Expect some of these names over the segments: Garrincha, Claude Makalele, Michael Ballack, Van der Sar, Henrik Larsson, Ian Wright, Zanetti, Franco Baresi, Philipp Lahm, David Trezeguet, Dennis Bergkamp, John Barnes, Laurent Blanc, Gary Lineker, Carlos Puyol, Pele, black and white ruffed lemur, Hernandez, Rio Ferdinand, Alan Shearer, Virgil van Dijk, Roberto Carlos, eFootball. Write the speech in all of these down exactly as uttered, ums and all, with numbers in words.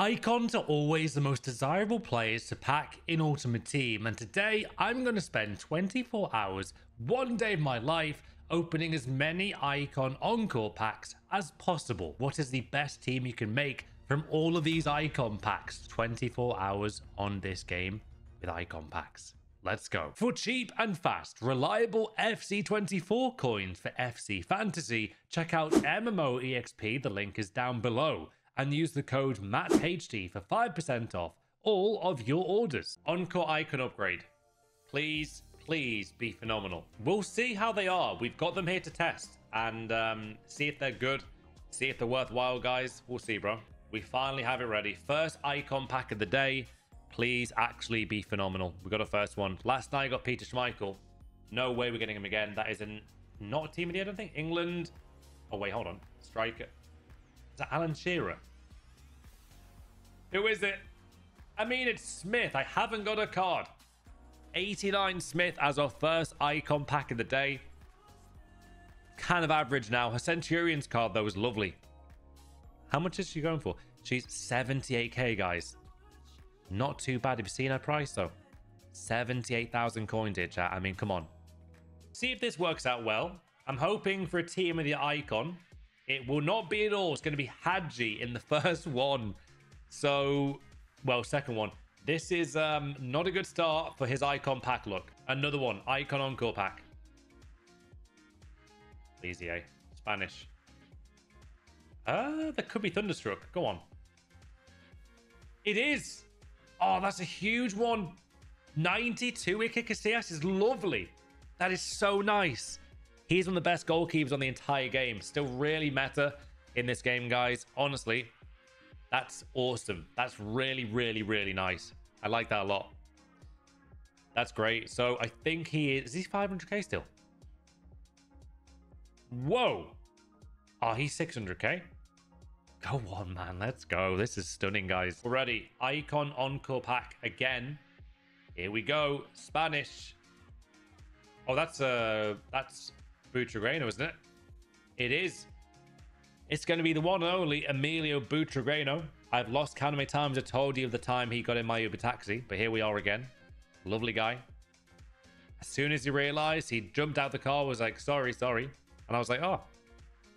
Icons are always the most desirable players to pack in Ultimate Team, and today I'm going to spend twenty-four hours, one day of my life, opening as many Icon Encore packs as possible. What is the best team you can make from all of these Icon packs? twenty-four hours on this game with Icon packs. Let's go. For cheap and fast, reliable F C twenty-four coins for F C Fantasy, check out M M O E X P, the link is down below, and use the code MATTHD for five percent off all of your orders. Encore Icon Upgrade. Please, please be phenomenal. We'll see how they are. We've got them here to test and um, see if they're good, see if they're worthwhile, guys. We'll see, bro. We finally have it ready. First Icon pack of the day. Please actually be phenomenal. We got a first one. Last night I got Peter Schmeichel. No way we're getting him again. That is an, not a team of the year, I don't think. England. Oh, wait, hold on. Striker. Is that Alan Shearer? Who is it? I mean, it's Smith. I haven't got a card. eighty-nine Smith as our first Icon pack of the day. Kind of average now. Her Centurions card, though, is lovely. How much is she going for? She's seventy-eight K, guys. Not too bad. Have you seen her price, though? seventy-eight thousand coins here, chat. I mean, come on. See if this works out well. I'm hoping for a team of the Icon. It will not be at all. It's going to be Hadji in the first one. So, well, second one. This is um, not a good start for his Icon pack look. Another one. Icon Encore pack. Easy, eh? Spanish. Ah, that could be Thunderstruck. Go on. It is! Oh, that's a huge one. ninety-two Iker Casillas is lovely. That is so nice. He's one of the best goalkeepers on the entire game. Still really meta in this game, guys. Honestly, that's awesome. That's really, really, really nice. I like that a lot. That's great. So I think he is... Is he five hundred K still? Whoa. Oh, he's six hundred K. Go on, man. Let's go. This is stunning, guys. We're ready. Icon Encore pack again. Here we go. Spanish. Oh, that's uh, that's Butragueño, isn't it? It is. It's going to be the one and only Emilio Butragueño. I've lost count of many times. I told you of the time he got in my Uber taxi, but here we are again. Lovely guy. As soon as he realized, he jumped out the car, was like, sorry, sorry. And I was like, oh.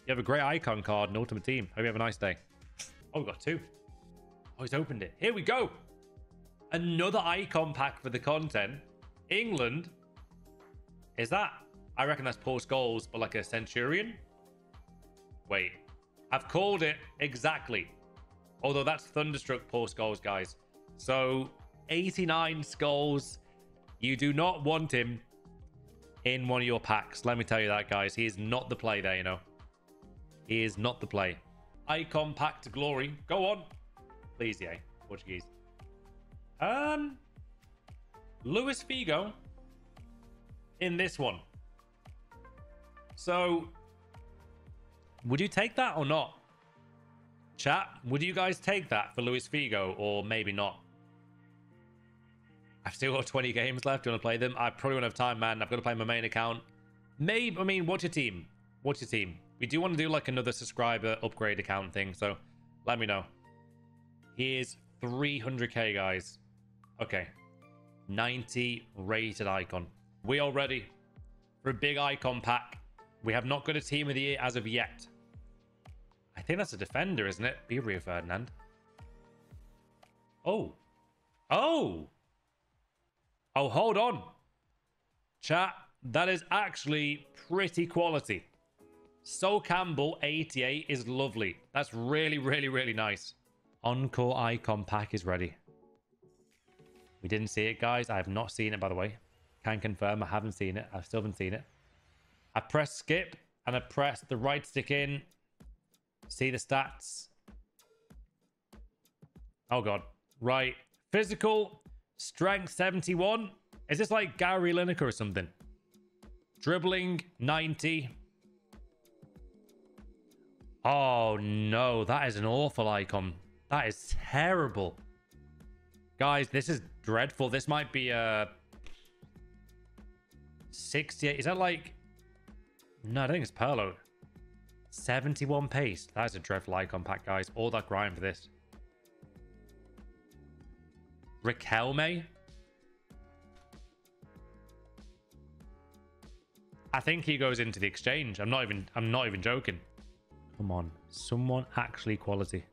You have a great Icon card in Ultimate Team. Hope you have a nice day. Oh, we got two. Oh, he's opened it. Here we go. Another Icon pack for the content. England. Is that? I reckon that's Paul Scholes, but like a Centurion. Wait. I've called it exactly. Although that's Thunderstruck Paul Scholes, guys. So, eighty-nine Scholes. You do not want him in one of your packs. Let me tell you that, guys. He is not the play there, you know. He is not the play. Icon pack to glory. Go on. Please, yeah. Portuguese. Um, Luis Figo in this one. So, would you take that or not? Chat, would you guys take that for Luis Figo or maybe not? I've still got twenty games left. Do you want to play them? I probably won't have time, man. I've got to play my main account. Maybe, I mean, what's your team? What's your team? We do want to do like another subscriber upgrade account thing, so let me know. Here's three hundred K, guys. Okay. ninety rated Icon. We are ready for a big Icon pack. We have not got a team of the year as of yet. I think that's a defender, isn't it? Be Rio Ferdinand. Oh. Oh. Oh, hold on. Chat, that is actually pretty quality. So Campbell eighty-eight is lovely. That's really, really, really nice. Encore Icon pack is ready. We didn't see it, guys. I have not seen it, by the way. Can confirm I haven't seen it. I still haven't seen it. I pressed skip and I pressed the right stick in. See the stats. Oh, God. Right. Physical. Strength seventy-one. Is this like Gary Lineker or something? Dribbling ninety. Oh, no. That is an awful Icon. That is terrible. Guys, this is dreadful. This might be a... sixty-eight. Is that like... No, I don't think it's Perlo. seventy-one pace. That is a dreadful Icon pack, guys. All that grind for this. Raquel May. I think he goes into the exchange. I'm not even I'm not even joking. Come on. Someone actually quality.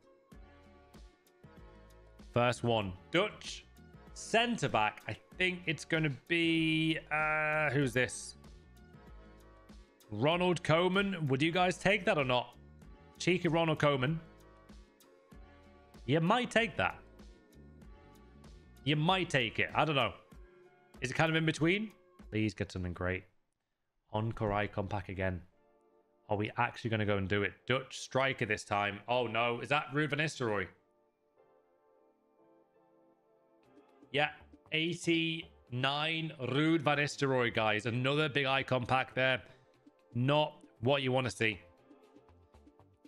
First one. Dutch centre back. I think it's gonna be uh who's this? Ronald Koeman. Would you guys take that or not? Cheeky Ronald Koeman. You might take that. You might take it. I don't know. Is it kind of in between? Please get something great. Encore icon pack again. Are we actually going to go and do it? Dutch striker this time. Oh no. Is that Ruud van Nistelrooy? Yeah. eighty-nine Ruud van Nistelrooy, guys. Another big icon pack there. Not what you want to see.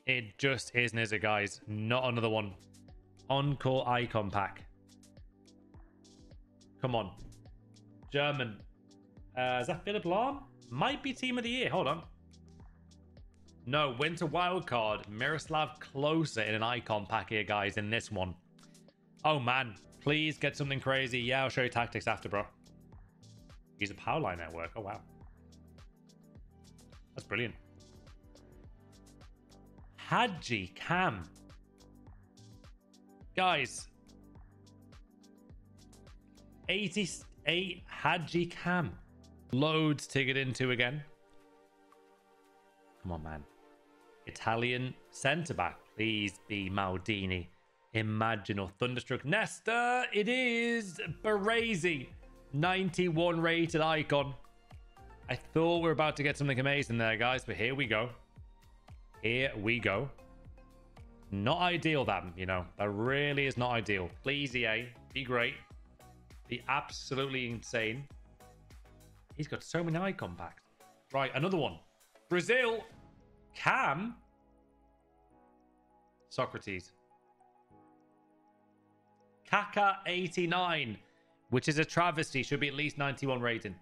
It just isn't, is it, guys? Not another one. Encore icon pack. Come on. German. Uh, is that Philipp Lahm? Might be team of the year. Hold on. No, winter wildcard. Miroslav Closer in an icon pack here, guys, in this one. Oh, man. Please get something crazy. Yeah, I'll show you tactics after, bro. Use a power line network. Oh, wow. That's brilliant. Hadži-Kam. Guys. eighty-eight Hadži-Kam. Loads to get into again. Come on, man. Italian centre-back. Please be Maldini. Imagine or Thunderstruck. Nesta. It is Baresi. ninety-one rated icon. I thought we were about to get something amazing there, guys. But here we go. Here we go. Not ideal, that, you know. That really is not ideal. Please, E A. Be great. Be absolutely insane. He's got so many icon packs. Right, another one. Brazil. Cam. Socrates. Kaka eighty-nine. Which is a travesty. Should be at least ninety-one rating.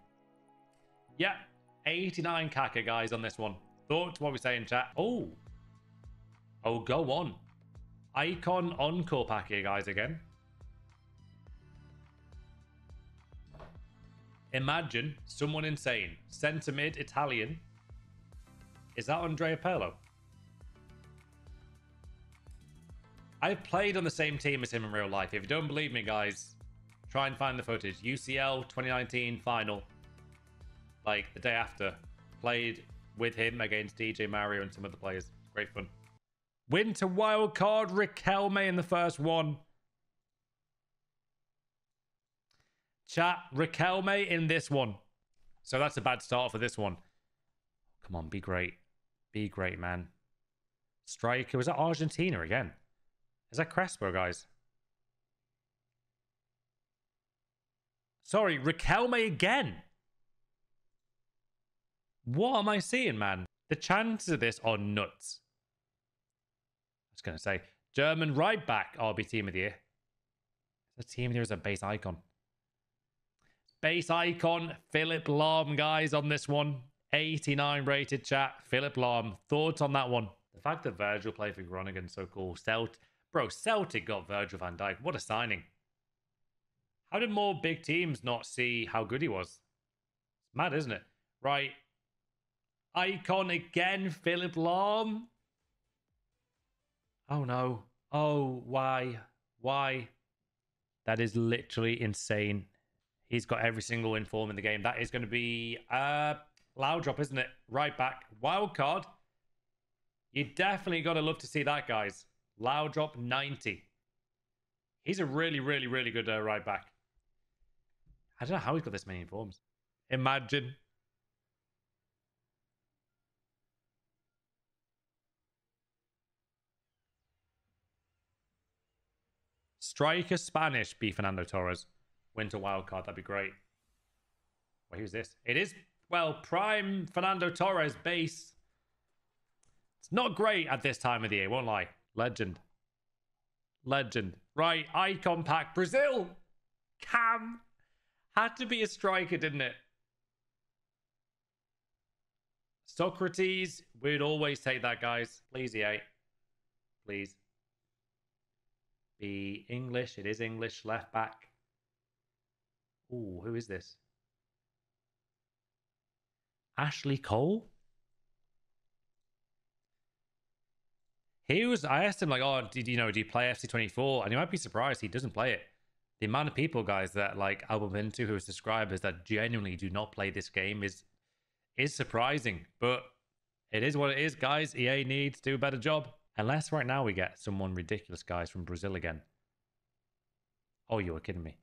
Yeah. eighty-nine Kaka, guys, on this one. Thought what we say in chat. Oh. Oh, go on. Icon Encore pack here, guys, again. Imagine someone insane. Centre mid, Italian. Is that Andrea Pirlo? I've played on the same team as him in real life. If you don't believe me, guys, try and find the footage. U C L twenty nineteen final. Like, the day after. Played with him against D J Mario and some other players. Great fun. Winter wildcard. Raquel May in the first one. Chat, Raquel May in this one. So that's a bad start for this one. Come on, be great. Be great, man. Striker. Was that Argentina again? Is that Crespo, guys? Sorry, Raquel May again. What am I seeing, man? The chances of this are nuts. I was going to say, German right back R B team of the year. The team of the year is a base icon. Base icon, Philipp Lahm, guys, on this one. eighty-nine rated, chat. Philipp Lahm. Thoughts on that one? The fact that Virgil played for Groningen, so cool. Celt Bro, Celtic got Virgil van Dijk. What a signing. How did more big teams not see how good he was? It's mad, isn't it? Right. Icon again, Philipp Lahm. Oh, no. Oh, why? Why? That is literally insane. He's got every single inform in the game. That is going to be uh, Laudrup, isn't it? Right back. Wild card. You definitely got to love to see that, guys. Laudrup, ninety. He's a really, really, really good uh, right back. I don't know how he's got this many informs. Imagine. Striker Spanish, be Fernando Torres. Winter wildcard, that'd be great. Well, who's this? It is, well, prime Fernando Torres base. It's not great at this time of the year, won't lie. Legend. Legend. Right, icon pack. Brazil! Cam! Had to be a striker, didn't it? Socrates. We'd always take that, guys. Please, E A. Please. Be English. It is English. Left back. Ooh, who is this? Ashley Cole? He was, I asked him, like, oh, did you know, do you play F C twenty-four? And you might be surprised he doesn't play it. The amount of people, guys, that like I bump into who is subscribers that genuinely do not play this game is is surprising, but it is what it is, guys. E A needs to do a better job. Unless right now we get someone ridiculous, guys, from Brazil again. Oh, you were kidding me.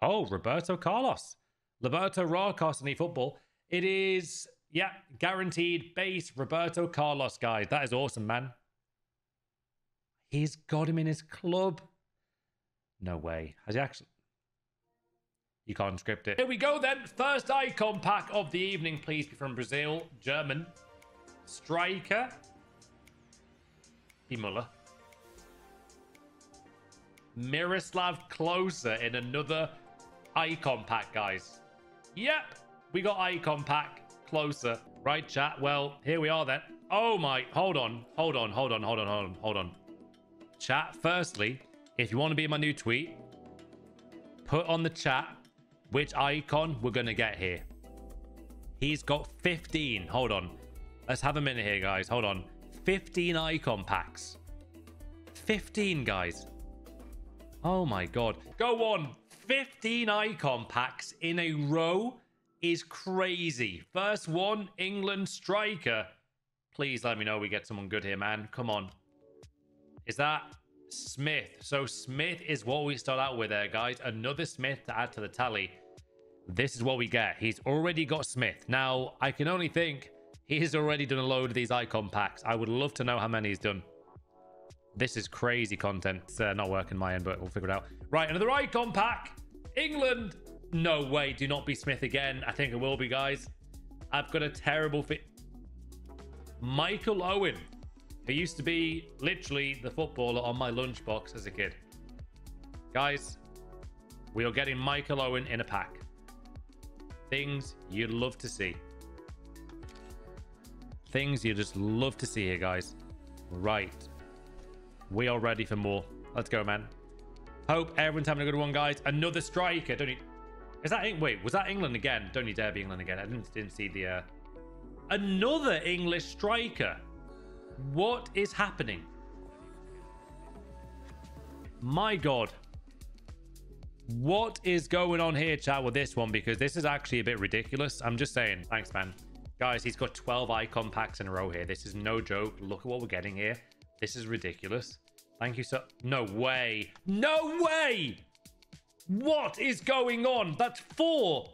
Oh, Roberto Carlos. Roberto Carlos in eFootball. It is, yeah, guaranteed base Roberto Carlos, guys. That is awesome, man. He's got him in his club. No way. Has he actually? You can't script it. Here we go then. First icon pack of the evening, please be from Brazil. German. Striker. Be Müller. Miroslav Closer in another icon pack, guys. Yep. We got icon pack. Closer. Right, chat. Well, here we are then. Oh my. Hold on. Hold on. Hold on. Hold on. Hold on. Hold on. Chat. Firstly, if you want to be in my new tweet, put on the chat which icon we're going to get here. He's got fifteen. Hold on. Let's have a minute here, guys. Hold on. fifteen icon packs. fifteen, guys. Oh, my God. Go on. fifteen icon packs in a row is crazy. First one, England striker. Please let me know we get someone good here, man. Come on. Is that... Smith. So Smith is what we start out with there, guys. Another Smith to add to the tally. This is what we get. He's already got Smith. Now, I can only think he's already done a load of these icon packs. I would love to know how many he's done. This is crazy content. It's uh, not working my end, but we'll figure it out. Right, another icon pack. England. No way. Do not be Smith again. I think it will be, guys. I've got a terrible fit. Michael Owen. He used to be literally the footballer on my lunchbox as a kid. Guys, we are getting Michael Owen in a pack. Things you'd love to see. Things you just love to see here, guys. Right. We are ready for more. Let's go, man. Hope everyone's having a good one, guys. Another striker. Don't you... Is that... Wait, was that England again? Don't you dare be England again. I didn't, didn't see the... Uh... Another English striker. What is happening? My God. What is going on here, chat, with this one? Because this is actually a bit ridiculous. I'm just saying. Thanks, man. Guys, he's got twelve icon packs in a row here. This is no joke. Look at what we're getting here. This is ridiculous. Thank you so... No way. No way! What is going on? That's four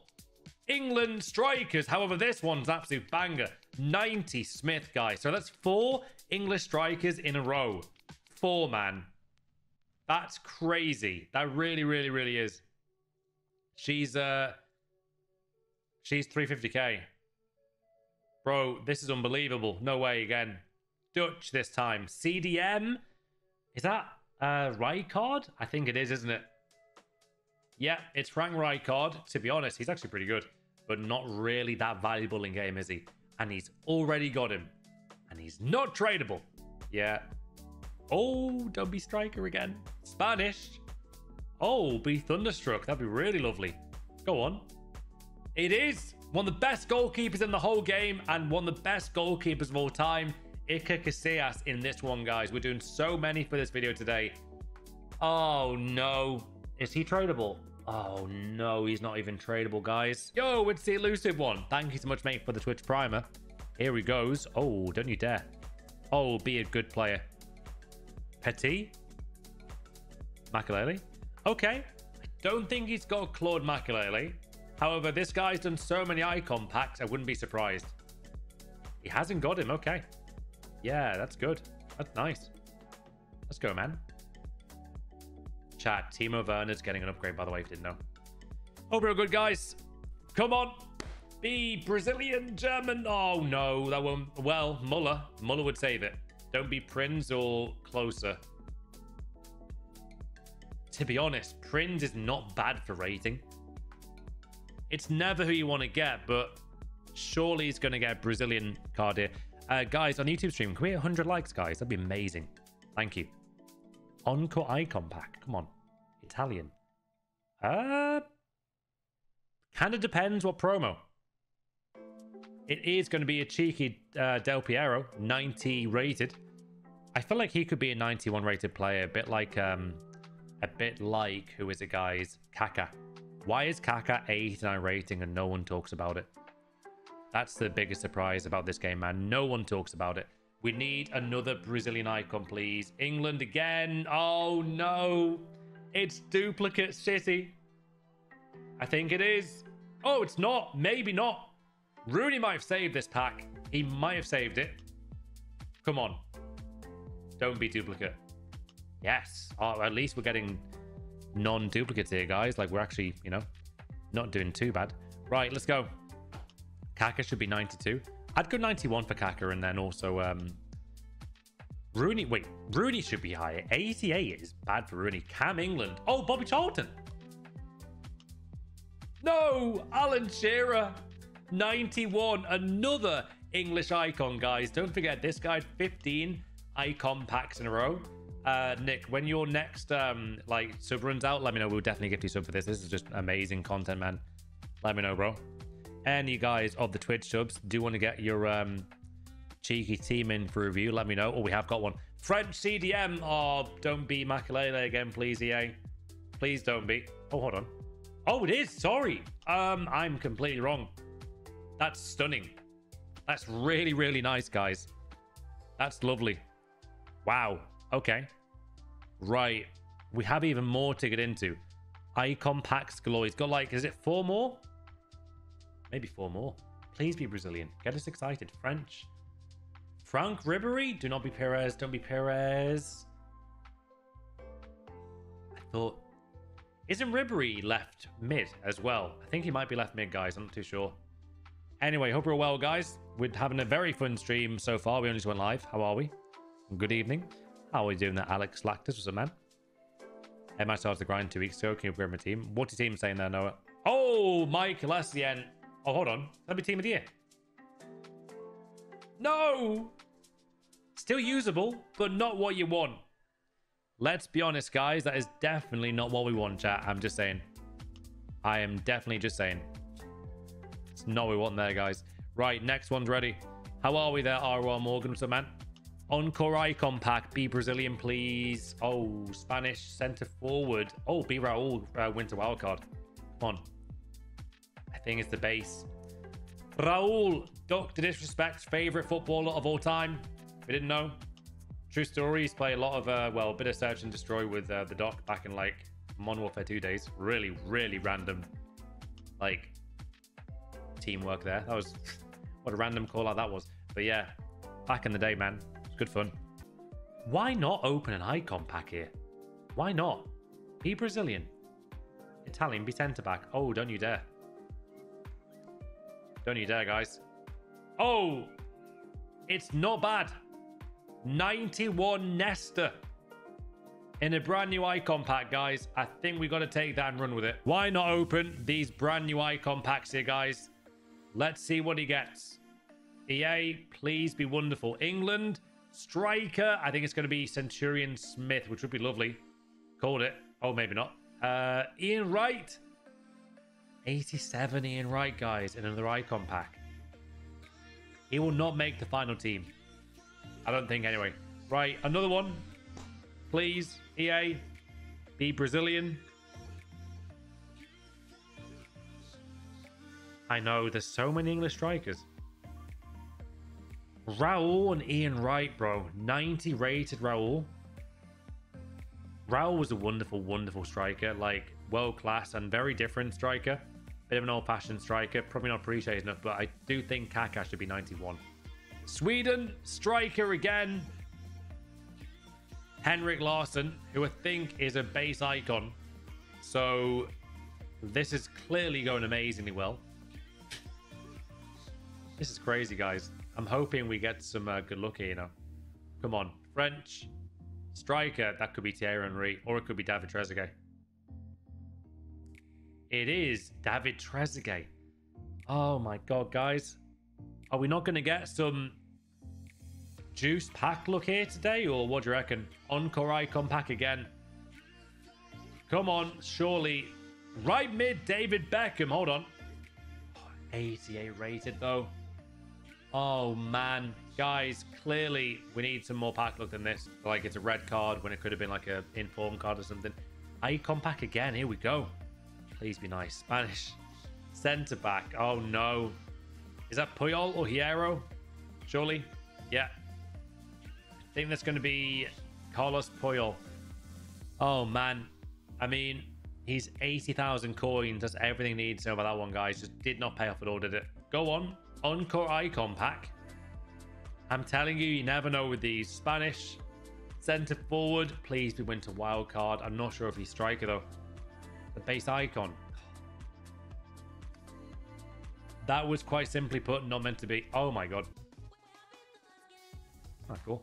England strikers. However, this one's an absolute banger. ninety Smith, guys. So that's four English strikers in a row. Four, man. That's crazy. That really, really, really is. She's, uh... She's three fifty K. Bro, this is unbelievable. No way again. Dutch this time. C D M? Is that, uh, Rijkaard? I think it is, isn't it? Yeah, it's Frank Rijkaard. To be honest, he's actually pretty good. But not really that valuable in game, is he? And he's already got him. And he's not tradable. Yeah. Oh, don't be striker again. Spanish. Oh, be Thunderstruck. That'd be really lovely. Go on. It is one of the best goalkeepers in the whole game and one of the best goalkeepers of all time. Iker Casillas in this one, guys. We're doing so many for this video today. Oh, no. Is he tradable? Oh, no, he's not even tradable, guys. Yo, it's the elusive one. Thank you so much, mate, for the Twitch primer. Here he goes. Oh, don't you dare. Oh, be a good player. Petit. Makalele. Okay. I don't think he's got Claude Makalele. However, this guy's done so many icon packs, I wouldn't be surprised. He hasn't got him. Okay. Yeah, that's good. That's nice. Let's go, man. Chat, Timo Werner's getting an upgrade, by the way, if you didn't know. Hope we're all good, guys. Come on. Be Brazilian, German. Oh, no, that won't. Well, Müller. Müller would save it. Don't be Prins or Closer. To be honest, Prins is not bad for rating. It's never who you want to get, but surely he's going to get a Brazilian card here. Uh, guys, on YouTube stream, can we hit one hundred likes, guys? That'd be amazing. Thank you. Encore icon pack. Come on. Italian. Uh, Kind of depends what promo. It is going to be a cheeky uh, Del Piero, ninety rated. I feel like he could be a ninety-one rated player, a bit like, um, a bit like, who is it, guys? Kaka. Why is Kaka eighty-nine rating and no one talks about it? That's the biggest surprise about this game, man. No one talks about it. We need another Brazilian icon, please. England again. Oh, no. It's duplicate City. I think it is. Oh, it's not. Maybe not. Rooney might have saved this pack. He might have saved it. Come on. Don't be duplicate. Yes. Oh, at least we're getting non-duplicates here, guys. Like, we're actually, you know, not doing too bad. Right, let's go. Kaka should be ninety-two. I'd go ninety-one for Kaka, and then also um, Rooney. Wait, Rooney should be higher. eighty-eight is bad for Rooney. Cam England. Oh, Bobby Charlton. No, Alan Shearer. ninety-one. Another English icon, guys. Don't forget this guy. fifteen icon packs in a row. Uh, Nick, when your next um, like sub runs out, let me know. We'll definitely gift you sub for this. This is just amazing content, man. Let me know, bro. And you guys of the Twitch subs, do want to get your um, cheeky team in for review, let me know. Oh, we have got one. French C D M. Oh, don't be Makalele again, please, E A. Please don't be. Oh, hold on. Oh, it is. Sorry. Um, I'm completely wrong. That's stunning. That's really, really nice, guys. That's lovely. Wow. Okay. Right. We have even more to get into. Icon packs galore. He's got like, is it four more? Maybe four more. Please be Brazilian. Get us excited. French. Frank Ribery. Do not be Perez. Don't be Perez. I thought... Isn't Ribery left mid as well? I think he might be left mid, guys. I'm not too sure. Anyway, hope you're well, guys. We're having a very fun stream so far. We only just went live. How are we? Good evening. How are we doing there, Alex Lactus? What's up, man? M I started the grind two weeks ago. Can you upgrade my team? What's your team saying there, Noah? Oh, Mike Lessien. Oh, hold on. That'd be team of the year. No! Still usable, but not what you want. Let's be honest, guys. That is definitely not what we want, chat. I'm just saying. I am definitely just saying. It's not what we want there, guys. Right, next one's ready. How are we there, R O R Morgan? What's up, man? Encore Icon Pack. Be Brazilian, please. Oh, Spanish center forward. Oh, be Raul uh, Winter Wildcard. Come on. I think it's the base. Raul, Doctor Disrespect's favourite footballer of all time. We didn't know. True stories play a lot of, uh, well, a bit of Search and Destroy with uh, the Doc back in, like, Modern Warfare two days. Really, really random, like, teamwork there. That was, what a random call out that was. But yeah, back in the day, man. It's good fun. Why not open an icon pack here? Why not? Be Brazilian. Italian, be centre-back. Oh, don't you dare. Don't you dare, guys. Oh, it's not bad. ninety-one Nesta in a brand new icon pack, guys. I think we got to take that and run with it. Why not open these brand new icon packs here, guys? Let's see what he gets. E A, please be wonderful. England, striker. I think it's going to be Centurion Smith, which would be lovely. Called it. Oh, maybe not. Uh, Ian Wright. eighty-seven Ian Wright, guys, in another icon pack. He will not make the final team. I don't think, anyway. Right, another one. Please, E A, be Brazilian. I know, there's so many English strikers. Raul and Ian Wright, bro. ninety rated Raul. Raul was a wonderful, wonderful striker. Like, world-class and very different striker. Bit of an old-fashioned striker. Probably not appreciated enough, but I do think Kaka should be ninety-one. Sweden, striker again. Henrik Larsson, who I think is a base icon. So this is clearly going amazingly well. This is crazy, guys. I'm hoping we get some uh, good luck here, you know. Come on. French, striker. That could be Thierry Henry, or it could be David Trezeguet. It is David Trezeguet. Oh my god, guys. Are we not going to get some juice pack look here today? Or what do you reckon? Encore icon pack again. Come on, surely. Right mid, David Beckham. Hold on. eighty-eight rated though. Oh man, guys, clearly we need some more pack luck than this. Like, it's a red card when it could have been like a inform card or something. Icon pack again, here we go. Please be nice. Spanish center back. Oh no, is that Puyol or Hierro? Surely. Yeah, I think that's going to be Carlos Puyol. Oh man, I mean, he's eighty thousand coins. That's everything he needs to know about that one, guys. Just did not pay off at all, did it? Go on. Encore icon pack. I'm telling you, you never know with these. Spanish center forward. Please be winter wild card. I'm not sure if he's striker though. The base icon. That was quite simply put, not meant to be. Oh my god. Oh, cool.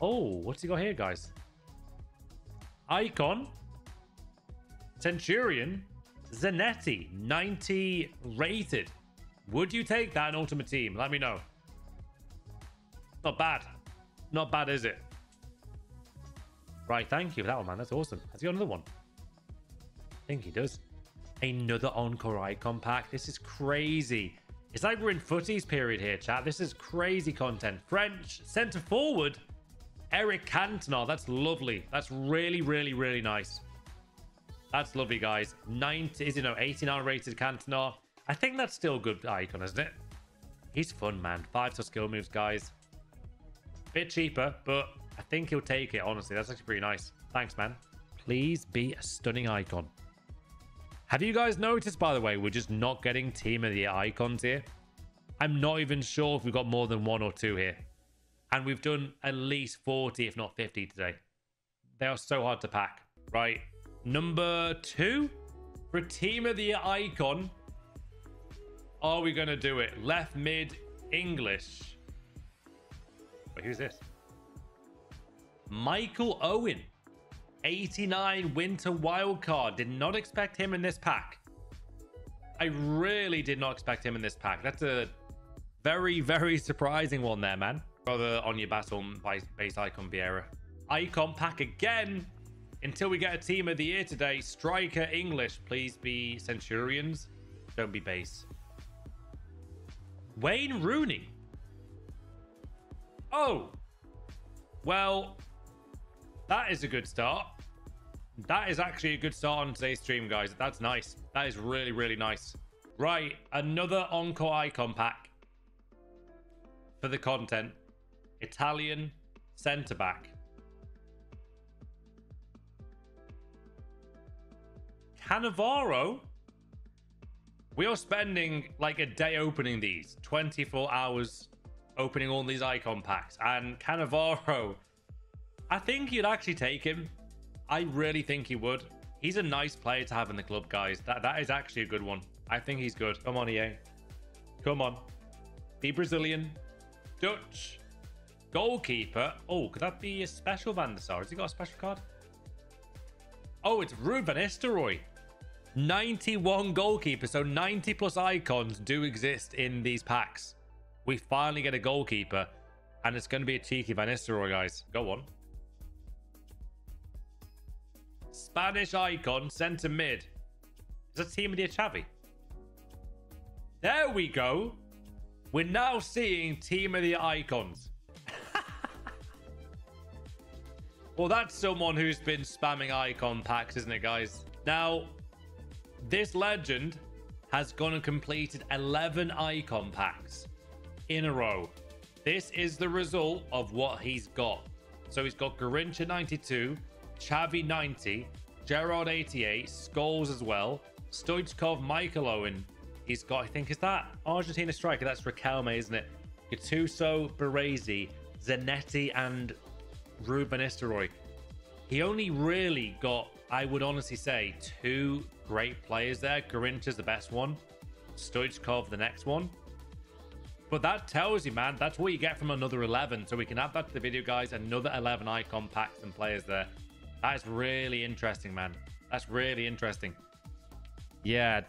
Oh, what's he got here, guys? Icon. Centurion. Zanetti, ninety rated. Would you take that in Ultimate Team? Let me know. Not bad. Not bad, is it? Right, thank you for that one, man. That's awesome. Has he got another one? I think he does. Another Encore Icon pack. This is crazy. It's like we're in footies period here, chat. This is crazy content. French centre forward, Eric Cantona. That's lovely. That's really, really, really nice. That's lovely, guys. ninety, is it no, eighty-nine rated Cantona. I think that's still a good icon, isn't it? He's fun, man. Five-star skill moves, guys. Bit cheaper, but I think he'll take it, honestly. That's actually pretty nice. Thanks, man. Please be a stunning icon. Have you guys noticed, by the way, we're just not getting Team of the Year icons here? I'm not even sure if we've got more than one or two here. And we've done at least forty, if not fifty today. They are so hard to pack, right? Number two for a Team of the Year icon. Are we going to do it? Left mid English. Wait, who's this? Michael Owen, eighty-nine winter wildcard. Did not expect him in this pack. I really did not expect him in this pack. That's a very, very surprising one there, man. Rather on your battle base icon Vieira. Icon pack again. Until we get a Team of the Year today, striker English, please be Centurions. Don't be base. Wayne Rooney. Oh. Well, that is a good start. That is actually a good start on today's stream, guys. That's nice. That is really, really nice. Right, another Encore Icon pack for the content. Italian centre-back. Cannavaro. We are spending like a day opening these, twenty-four hours opening all these icon packs. And Cannavaro, I think you'd actually take him. I really think he would. He's a nice player to have in the club, guys. That that is actually a good one. I think he's good. Come on, E A. Come on. Be Brazilian. Dutch. Goalkeeper. Oh, could that be a special Van der Sar? Has he got a special card? Oh, it's Ruud van Nistelrooy. ninety-one goalkeeper, so ninety plus icons do exist in these packs. We finally get a goalkeeper, and it's going to be a cheeky Van Nistelrooy, guys. Go on. Spanish icon, centre mid. Is that Team of the Year Xavi? There we go. We're now seeing Team of the Year icons. Well, that's someone who's been spamming icon packs, isn't it, guys? Now, this legend has gone and completed eleven icon packs in a row. This is the result of what he's got. So he's got Garrincha ninety-two, Xavi ninety, Gerrard eighty-eight, Scholes as well, Stojkov, Michael Owen. He's got, I think, is that Argentina striker? That's Raquel May, isn't it? Gattuso, Baresi, Zanetti, and Ruud van Nistelrooy. He only really got, I would honestly say, two great players there. Garrincha's the best one, Stojkov the next one. But that tells you, man, that's what you get from another eleven. So we can add that to the video, guys. Another eleven icon packs and players there. That is really interesting, man. That's really interesting. Yeah.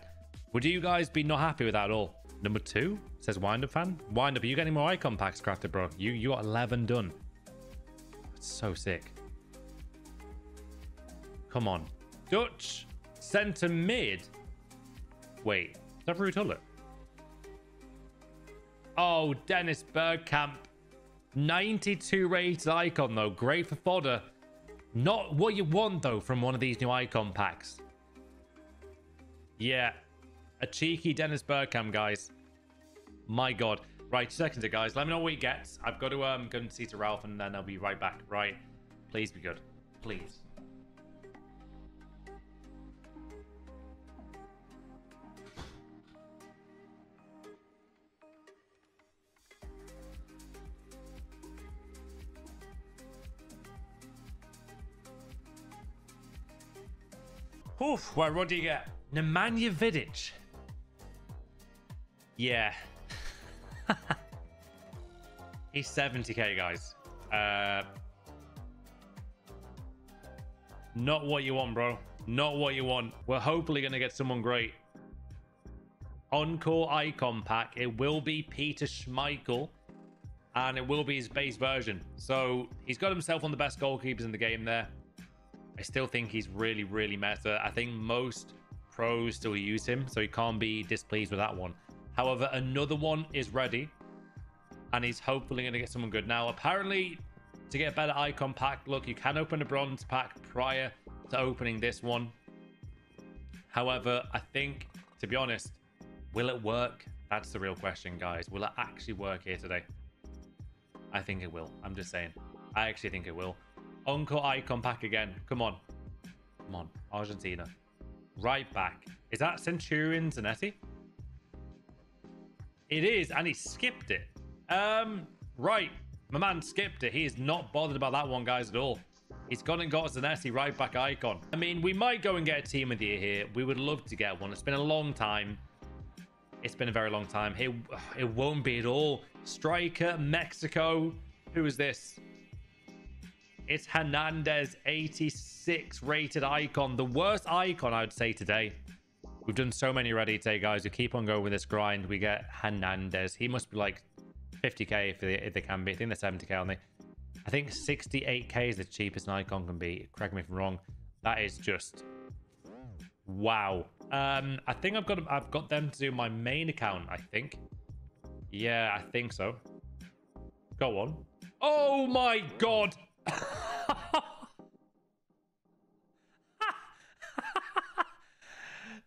Would you guys be not happy with that at all? Number two says Wind Up Fan. Wind Up, are you getting more icon packs crafted, bro? You, you got eleven done. So sick. Come on. Dutch centre mid. Wait, Is that Ruud Gullit? Oh, Dennis Bergkamp. ninety-two rated icon, though. Great for fodder. Not what you want, though, from one of these new icon packs. Yeah. A cheeky Dennis Bergkamp, guys. My God. Right, two seconds, guys. Let me know what he gets. I've got to um, go and see to Ralph, and then I'll be right back. Right. Please be good. Please. Oof, well, what do you get? Nemanja Vidic. Yeah. He's seventy K, guys. Uh, not what you want, bro. Not what you want. We're hopefully going to get someone great. Encore Icon Pack. It will be Peter Schmeichel. And it will be his base version. So he's got himself one of the best goalkeepers in the game there. I still think he's really, really meta. I think most pros still use him, so he can't be displeased with that one. However, another one is ready, and he's hopefully going to get someone good. Now, apparently, to get a better icon pack, look, you can open a bronze pack prior to opening this one. However, I think, to be honest, will it work? That's the real question, guys. Will it actually work here today? I think it will. I'm just saying. I actually think it will. Uncle Icon Pack again. Come on. Come on. Argentina. Right back. Is that Centurion Zanetti? It is, and he skipped it. Um, right. My man skipped it. He is not bothered about that one, guys, at all. He's gone and got Zanetti right back icon. I mean, we might go and get a team of the year here. We would love to get one. It's been a long time. It's been a very long time. It, it won't be at all. Striker, Mexico. Who is this? It's Hernandez, eighty-six rated icon. The worst icon, I would say, today. We've done so many already today, guys. We keep on going with this grind. We get Hernandez. He must be like fifty K if they, if they can be. I think they're seventy K, aren't they? I think sixty-eight K is the cheapest an icon can be. Correct me if I'm wrong. That is just... wow. Um, I think I've got, I've got them to do my main account, I think. Yeah, I think so. Go on. Oh, my God.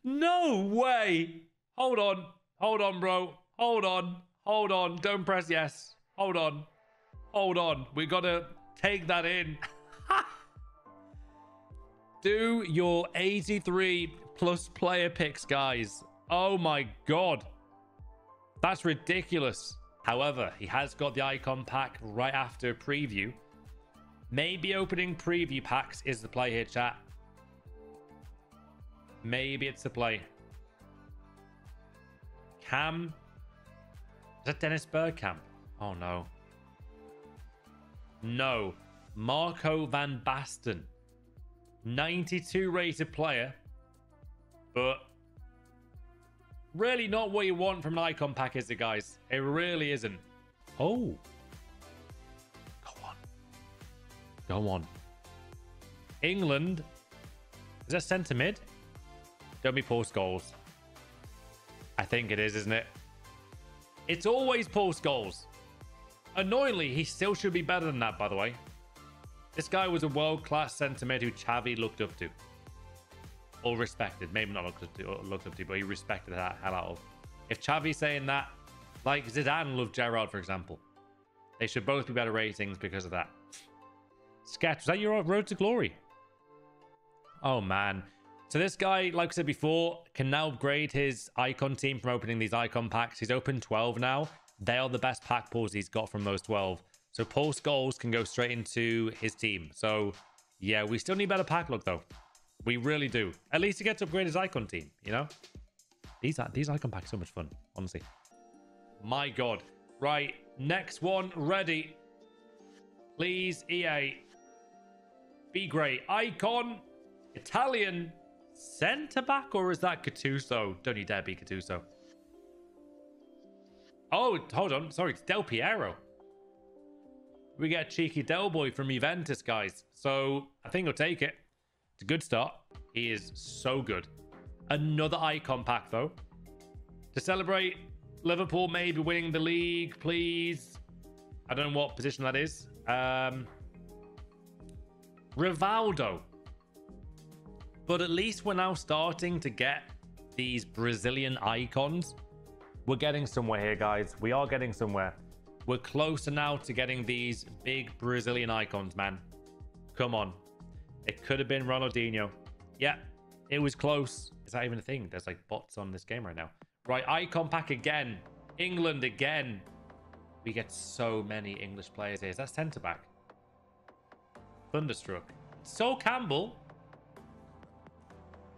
No way. Hold on. Hold on, bro. Hold on. Hold on. Don't press yes. Hold on. Hold on. We gotta take that in. Do your eighty-three plus player picks, guys. Oh my God. That's ridiculous. However, he has got the icon pack right after preview. Maybe opening preview packs is the play here, chat. Maybe it's the play. Cam. Is that Dennis Bergkamp? Oh, no. No. Marco van Basten. ninety-two rated player. But really not what you want from an icon pack, is it, guys? It really isn't. Oh. Go on. England. Is that centre mid? Don't be Paul Scholes. I think it is, isn't it? It's always Paul Scholes. Annoyingly, he still should be better than that, by the way. This guy was a world-class centre mid who Xavi looked up to. Or respected. Maybe not looked up to, looked up to but he respected that hell out of. If Xavi's saying that, like Zidane loved Gerrard, for example. They should both be better ratings because of that. Sketch, was that your road to glory? Oh, man. So this guy, like I said before, can now upgrade his icon team from opening these icon packs. He's opened twelve now. They are the best pack pulls he's got from those twelve. So Paul Scholes can go straight into his team. So, yeah, we still need better pack luck, though. We really do. At least he gets to upgrade his icon team, you know? These, these icon packs are so much fun, honestly. My God. Right, next one ready. Please, E A. Be great. Icon. Italian. Centre-back, or is that Gattuso? Don't you dare be Gattuso. Oh, hold on. Sorry, it's Del Piero. We get a cheeky Del Boy from Juventus, guys. So, I think he'll take it. It's a good start. He is so good. Another icon pack, though. To celebrate, Liverpool may be winning the league, please. I don't know what position that is. Um, Rivaldo. But at least we're now starting to get these Brazilian icons. We're getting somewhere here, guys. We are getting somewhere. We're closer now to getting these big Brazilian icons, man. Come on. It could have been Ronaldinho. Yeah, it was close. Is that even a thing? There's like bots on this game right now. Right, icon pack again. England again. We get so many English players here. Is that centre back? Thunderstruck. So Campbell.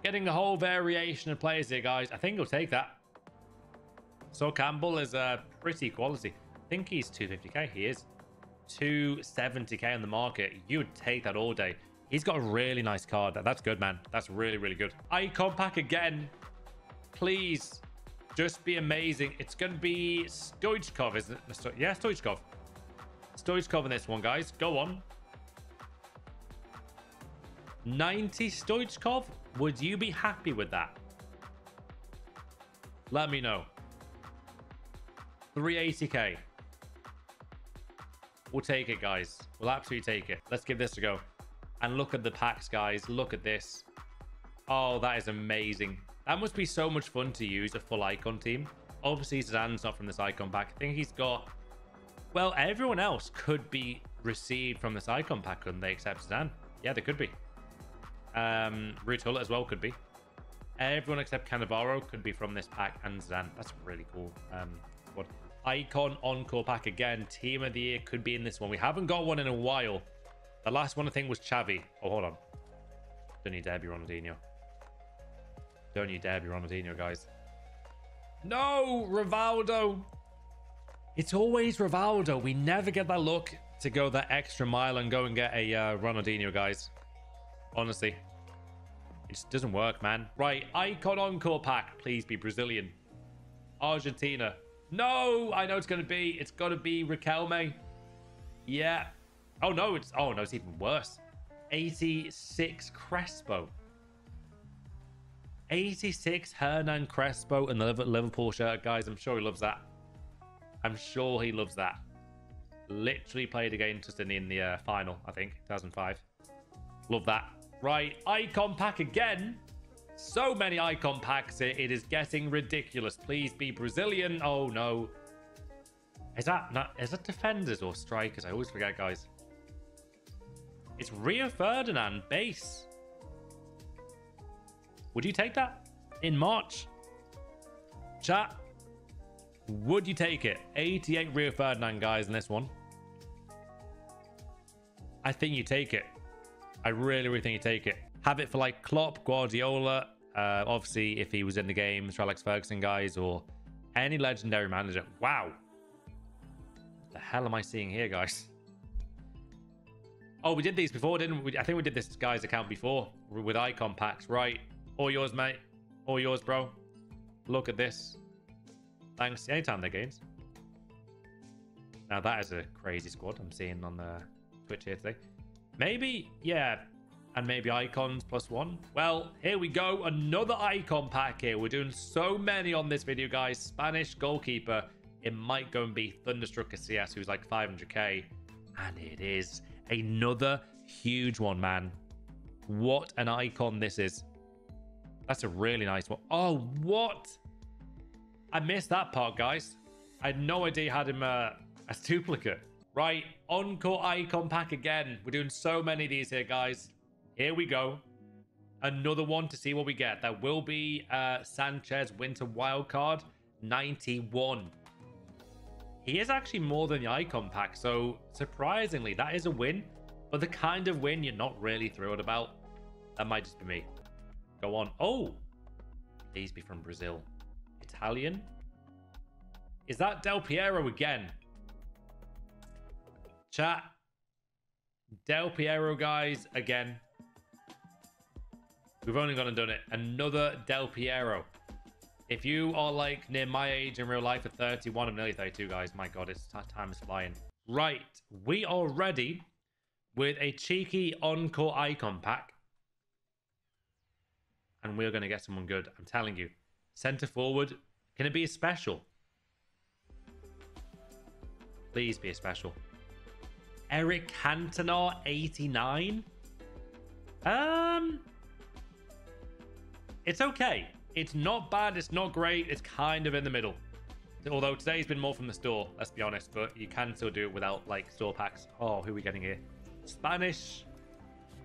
Getting a whole variation of players here, guys. I think we'll take that. So Campbell is a pretty quality. I think he's two fifty K. He is two seventy K on the market. You would take that all day. He's got a really nice card. That's good, man. That's really, really good. Icon pack again. Please. Just be amazing. It's going to be Stojkov, isn't it? Yeah, Stojkov. Stojkov in this one, guys. Go on. ninety Stojkov? Would you be happy with that? Let me know. three eighty K. We'll take it, guys. We'll absolutely take it. Let's give this a go. And look at the packs, guys. Look at this. Oh, that is amazing. That must be so much fun to use a full icon team. Obviously, Zidane's not from this icon pack. I think he's got... Well, everyone else could be received from this icon pack, couldn't they, except Zidane? Yeah, they could be. Um, Ruud Gullit as well could be. Everyone except Cannavaro could be from this pack and Zidane. That's really cool. Um, what icon encore pack again. Team of the year could be in this one. We haven't got one in a while. The last one, I think, was Xavi. Oh, hold on. Don't you dare be Ronaldinho. Don't you dare be Ronaldinho, guys. No, Rivaldo. It's always Rivaldo. We never get that look to go that extra mile and go and get a uh, Ronaldinho, guys. Honestly. It just doesn't work, man. Right, Icon Encore Pack. Please be Brazilian. Argentina. No, I know it's going to be. It's got to be Raquel May. Yeah. Oh, no, it's... Oh, no, it's even worse. eighty-six Crespo. eighty-six Hernan Crespo in the Liverpool shirt, guys. I'm sure he loves that. I'm sure he loves that. Literally played against Sydney in the uh, final, I think, two thousand five. Love that. Right, icon pack again. So many icon packs here. It is getting ridiculous. Please be Brazilian. Oh, no. Is that not, is that defenders or strikers? I always forget, guys. It's Rio Ferdinand base. Would you take that in March? Chat, would you take it? eighty-eight Rio Ferdinand, guys, in this one. I think you take it. I really, really think you take it. Have it for, like, Klopp, Guardiola. Uh, obviously, if he was in the game, Sir Alex Ferguson, guys, or any legendary manager. Wow. What the hell am I seeing here, guys? Oh, we did these before, didn't we? I think we did this guy's account before with icon packs, right? All yours, mate. All yours, bro. Look at this. Thanks. Anytime they're games. Now, that is a crazy squad I'm seeing on the Twitch here today. Maybe, yeah. And maybe icons plus one. Well, here we go. Another icon pack here. We're doing so many on this video, guys. Spanish goalkeeper. It might go and be Thunderstruck Casillas, who's like five hundred K. And it is another huge one, man. What an icon this is. That's a really nice one. Oh, what? I missed that part, guys. I had no idea you had him uh, a duplicate. Right, Encore Icon Pack again. We're doing so many of these here, guys. Here we go. Another one to see what we get. That will be uh, Sanchez Winter Wildcard ninety-one. He is actually more than the Icon Pack, so surprisingly, that is a win. But the kind of win you're not really thrilled about. That might just be me. Go on. Oh, these be from Brazil. Italian. Is that Del Piero again? Chat. Del Piero, guys, again. We've only gone and done it. Another Del Piero. If you are like near my age in real life at thirty-one, I'm nearly thirty-two, guys. My God, it's time is flying. Right. We are ready with a cheeky Encore Icon Pack. And we're going to get someone good. I'm telling you. Centre forward Can it be a special? Please be a special. Eric Cantona, eighty-nine. Um, it's okay. It's not bad. It's not great. It's kind of in the middle. Although today's been more from the store, let's be honest. But you can still do it without, like, store packs. Oh, who are we getting here? Spanish.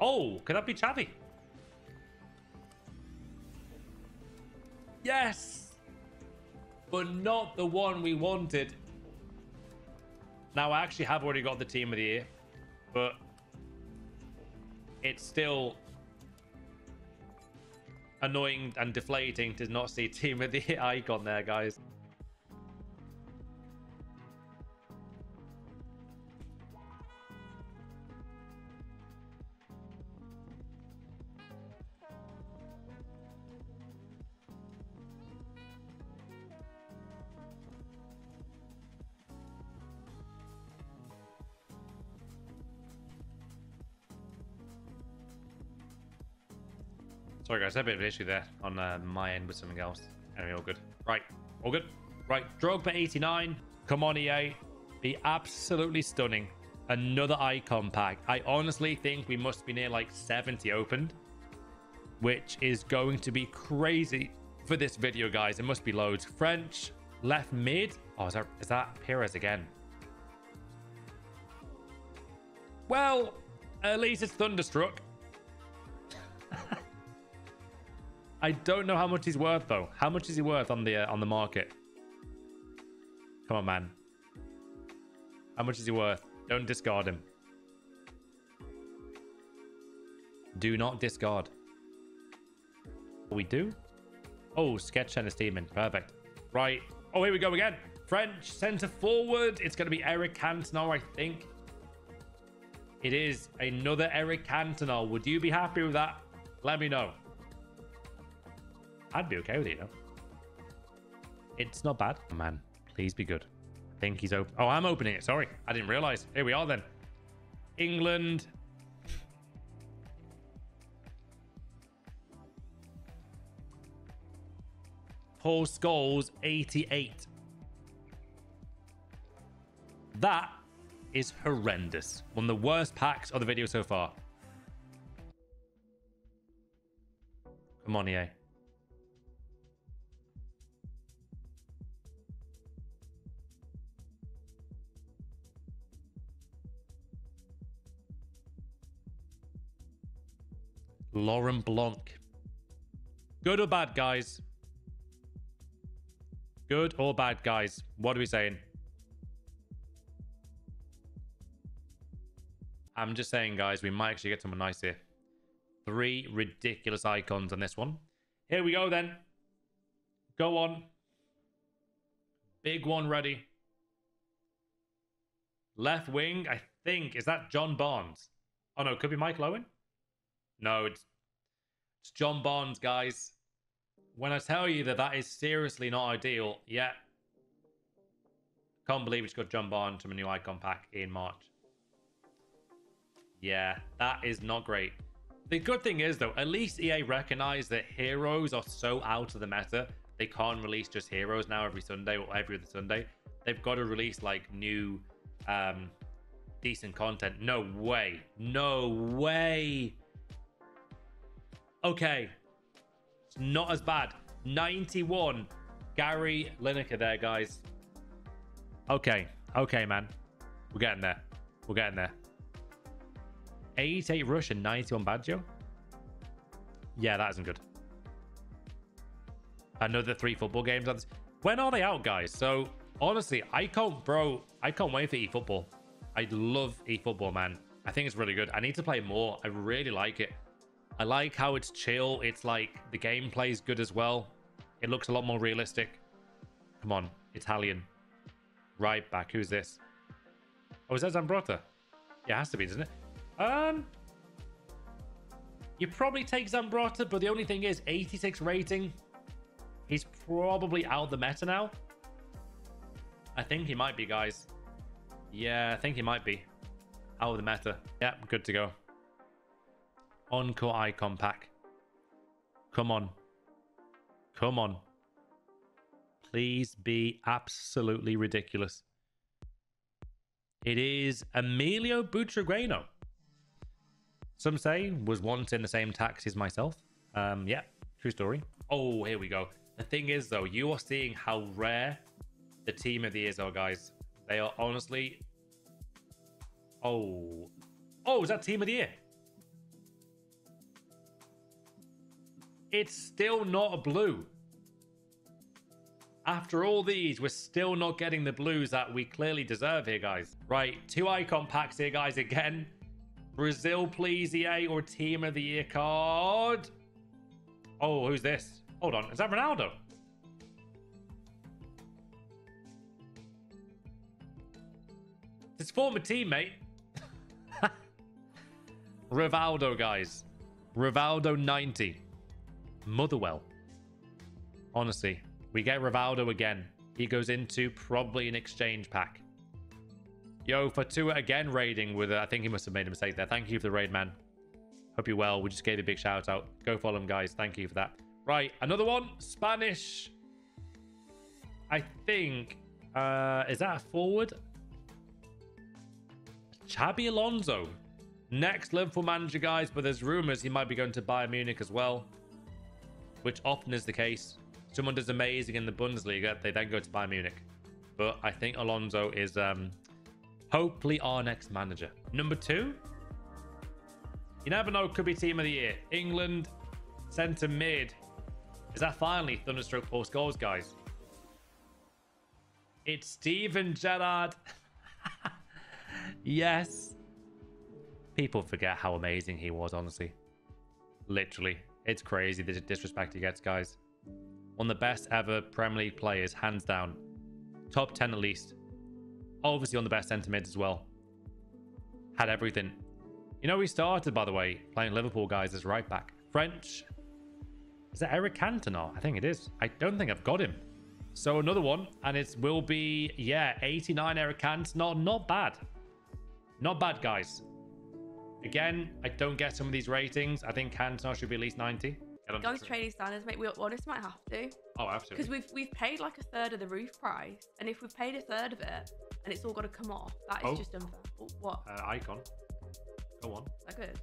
Oh, could that be Xavi? Yes! But not the one we wanted. Now, I actually have already got the team of the year. But it's still annoying and deflating to not see team of the year icon there, guys. Sorry guys, I had a bit of an issue there on uh, my end with something else. Anyway, all good. Right, all good. Right, Drogba eighty-nine. Come on, E A. Be absolutely stunning. Another icon pack. I honestly think we must be near like seventy opened, which is going to be crazy for this video, guys. It must be loads. French, left mid. Oh, is that, is that Pires again? Well, at least it's Thunderstruck. I don't know how much he's worth, though. How much is he worth on the uh, on the market? Come on, man. How much is he worth? Don't discard him. Do not discard. We do? Oh, Sketch and his team in. Perfect. Right. Oh, here we go again. French centre forward. It's going to be Eric Cantona, I think. It is another Eric Cantona. Would you be happy with that? Let me know. I'd be okay with it, you know. It's not bad. Oh, man, please be good. I think he's open. Oh, I'm opening it. Sorry. I didn't realize. Here we are then. England. Paul Scholes, eighty-eight. That is horrendous. One of the worst packs of the video so far. Come on, E A. Laurent Blanc. Good or bad, guys? Good or bad, guys? What are we saying? I'm just saying, guys, we might actually get someone nice here. Three ridiculous icons on this one. Here we go, then. Go on. Big one ready. Left wing, I think. Is that John Barnes? Oh, no. Could be Michael Owen? No, it's, it's John Barnes, guys. When I tell you that that is seriously not ideal, yeah. Can't believe it's got John Barnes from a new icon pack in March. Yeah, that is not great. The good thing is, though, at least E A recognize that heroes are so out of the meta. They can't release just heroes now every Sunday or every other Sunday. They've got to release, like, new, um, decent content. No way. No way. Okay, it's not as bad. ninety-one, Gary Lineker there, guys. Okay, okay, man. We're getting there. We're getting there. eighty-eight Rush and ninety-one Baggio. Yeah, that isn't good. Another three football games. When are they out, guys? So, honestly, I can't, bro, I can't wait for eFootball. I love eFootball, man. I think it's really good. I need to play more. I really like it. I like how it's chill. It's like the gameplay is good as well. It looks a lot more realistic. Come on, Italian. Right back. Who's this? Oh, is that Zambrotta? Yeah, it has to be, doesn't it? Um, you probably take Zambrotta, but the only thing is eighty-six rating. He's probably out the meta now. I think he might be, guys. Yeah, I think he might be out of the meta. Yep, good to go. Encore icon pack. Come on. Come on. Please be absolutely ridiculous. It is Emilio Butragueño. Some say was once in the same taxi as myself. Um, yeah, true story. Oh, here we go. The thing is, though, you are seeing how rare the team of the years are, guys. They are honestly... Oh. Oh, is that team of the year? It's still not a blue. After all these, we're still not getting the blues that we clearly deserve here, guys. Right, two icon packs here, guys, again. Brazil, please, E A, or team of the year card. Oh, who's this? Hold on, is that Ronaldo? His former teammate. Rivaldo, guys. Rivaldo ninety. Motherwell. Honestly, we get Rivaldo again. He goes into probably an exchange pack. Yo, Fatua again raiding with... Uh, I think he must have made a mistake there. Thank you for the raid, man. Hope you're well. We just gave a big shout out. Go follow him, guys. Thank you for that. Right, another one. Spanish. I think... Uh, is that a forward? Xabi Alonso. Next Liverpool manager, guys. But there's rumours he might be going to Bayern Munich as well. Which often is the case. Someone does amazing in the Bundesliga, they then go to Bayern Munich. But I think Alonso is... Um, hopefully our next manager. Number two, you never know, could be team of the year. England centre mid. Is that finally Thunderstroke Paul Scholes, guys? It's Steven Gerrard. Yes, people forget how amazing he was, honestly. Literally, it's crazy the disrespect he gets, guys. One of the best ever Premier League players, hands down. Top ten at least. Obviously on the best centre mids as well. Had everything. You know, he started, by the way, playing Liverpool, guys, as right back. French. Is that Eric Cantona? I think it is. I don't think I've got him. So another one. And it will be, yeah, eighty-nine Eric Cantona. Not bad. Not bad, guys. Again, I don't get some of these ratings. I think Cantona should be at least ninety. Ghost trading standards, mate. We honestly might have to. Oh, absolutely. Because we've we've paid like a third of the roof price, and if we've paid a third of it, and it's all got to come off, that is oh. just unfair. Oh, what? Uh, icon. Go on. Is that good?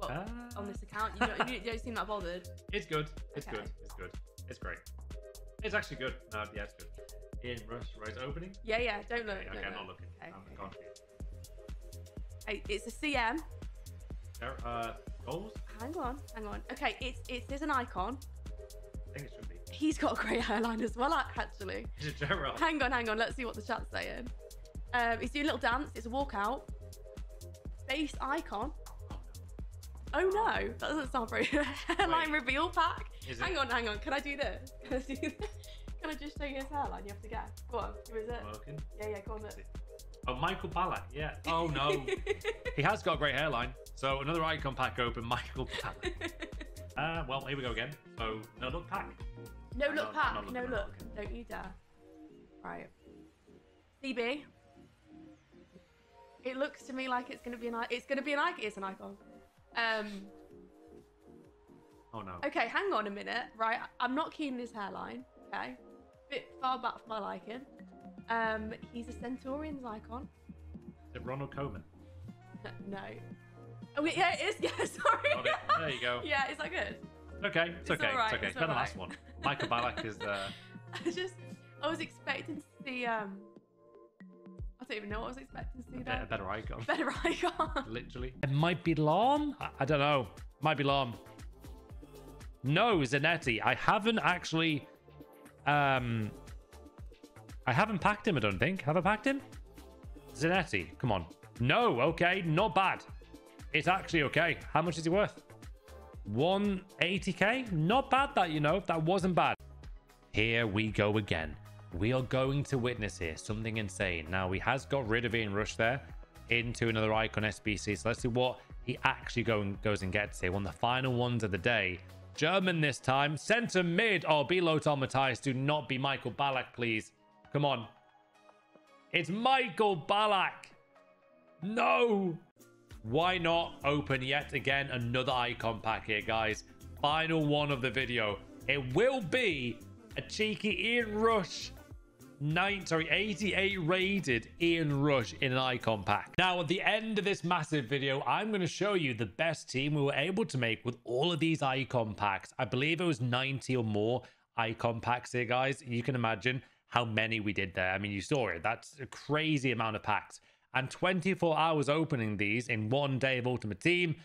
Well, uh... on this account, you don't, you don't seem that bothered. It's good. It's okay. good. It's good. It's great. It's actually good. No, yeah, it's good. In Rush, Rose opening. Yeah, yeah. Don't look. Okay, okay, I'm not looking. Okay. I'm gone. Hey, it's a C M. There, uh, goals. Hang on, hang on. Okay, it's it's there's an icon. I think it should be. He's got a great hairline as well, actually. It's a Gerald. Hang on, hang on. Let's see what the chat's saying. Um, he's doing a little dance. It's a walkout. Base icon. Oh no, that doesn't sound very. Hairline Wait. reveal pack. Is hang it? on, hang on. Can I do this? Can I do this? Can I just show you his hairline? You have to guess. Go on. Who is it? Working. Yeah, yeah. Go on. Look. Oh, Michael Ballack. Yeah. Oh no. He has got a great hairline. So another icon pack open, Michael Ballack. Uh, well, here we go again. So no look pack. No I'm look not, pack. No look. Again. Don't you dare. Right. C B. It looks to me like it's gonna be an icon. It's gonna be an icon. It's an icon. Um. Oh no. Okay, hang on a minute. Right, I'm not keen on his hairline. Okay, bit far back for my liking. Um, he's a Centaurians icon. Is it Ronald Koeman? No. Oh, yeah, it is. Yeah, sorry. Got it. There you go. Yeah, is that good? Okay, it's, it's okay. Right. It's okay. It's not right. The last one. Michael Ballack is the... I just, I was expecting to see, um, I don't even know what I was expecting to see there. A better icon. Better icon. Literally. It might be Lahm. I, I don't know. Might be Lahm. No, Zanetti. I haven't actually, um, I haven't packed him, I don't think. Have I packed him? Zanetti, come on. No, okay, not bad. It's actually okay. How much is he worth? one eighty K? Not bad that, you know. That wasn't bad. Here we go again. We are going to witness here something insane. Now, he has got rid of Ian Rush there into another icon S B C. So let's see what he actually go and goes and gets here. One of the final ones of the day. German this time. Centre mid. Oh, be Lothar Matthäus. Do not be Michael Ballack, please. Come on. It's Michael Ballack. No. Why not open yet again another icon pack here, guys? Final one of the video. It will be a cheeky Ian Rush nine sorry eighty-eight rated Ian Rush in an icon pack. Now at the end of this massive video, I'm going to show you the best team we were able to make with all of these icon packs. I believe it was ninety or more icon packs here, guys. You can imagine how many we did there. I mean, you saw it. That's a crazy amount of packs. And twenty-four hours opening these in one day of Ultimate Team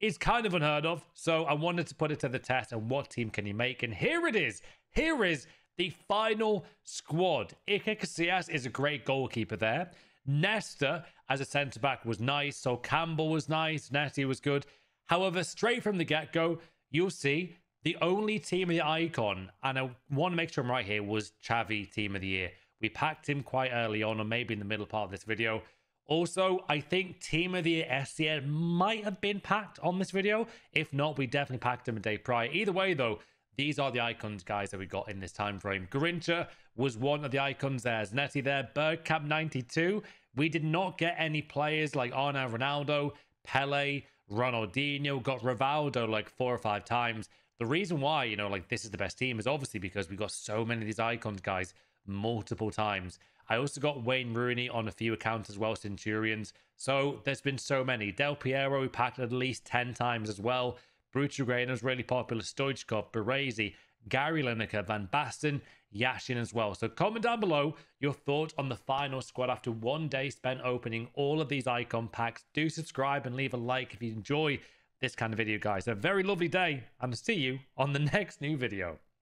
is kind of unheard of. So I wanted to put it to the test, and what team can you make? And here it is. Here is the final squad. Iker Casillas is a great goalkeeper there. Nesta as a centre-back was nice. So Campbell was nice. Zanetti was good. However, straight from the get-go, you'll see the only team of the icon, and I want to make sure I'm right here, was Xavi team of the year. We packed him quite early on, or maybe in the middle part of this video. Also, I think Team of the Year S C N might have been packed on this video. If not, we definitely packed him a day prior. Either way, though, these are the icons, guys, that we got in this time frame. Garrincha was one of the icons there. Zanetti there. Bergkamp ninety-two. We did not get any players like Arna, Ronaldo, Pele, Ronaldinho. Got Rivaldo like four or five times. The reason why, you know, like this is the best team is obviously because we got so many of these icons, guys, multiple times. I also got Wayne Rooney on a few accounts as well, Centurions. So there's been so many. Del Piero we packed at least ten times as well. Bruce was really popular. Stojkov, Baresi, Gary Lineker, Van Basten, Yashin as well. So comment down below your thoughts on the final squad after one day spent opening all of these icon packs. Do subscribe and leave a like if you enjoy this kind of video, guys. A very lovely day, and I'll see you on the next new video.